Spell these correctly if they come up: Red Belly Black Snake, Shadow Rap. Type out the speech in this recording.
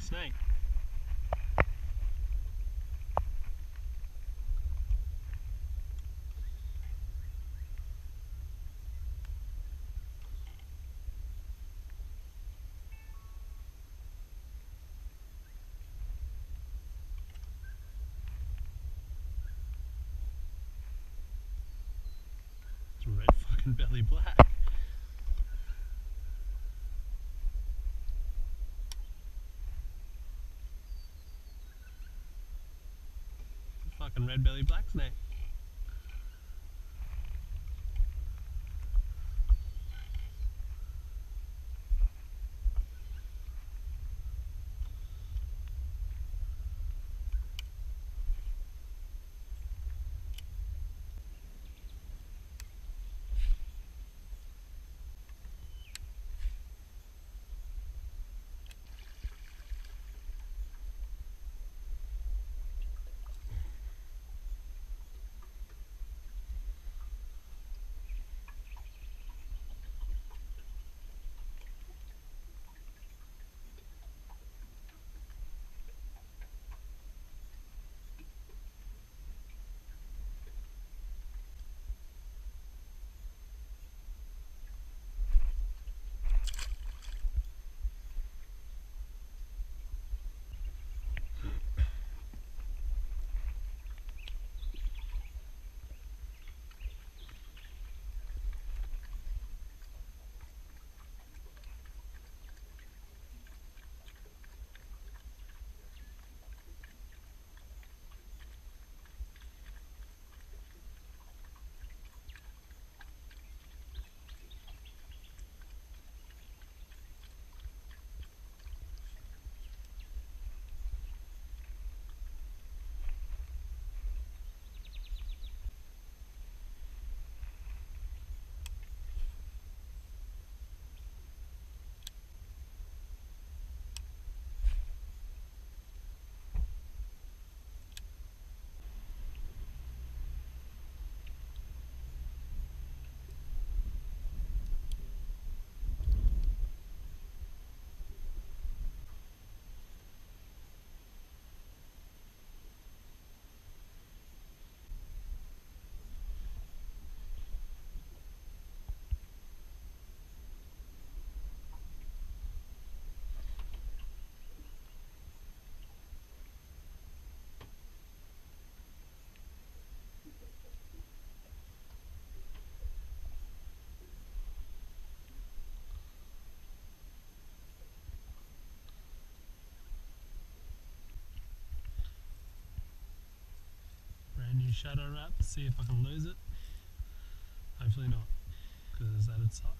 the snake. It's red fucking belly black. Fucking red belly black snake. Shadow Rap, see if I can lose it. Hopefully not, because that would suck.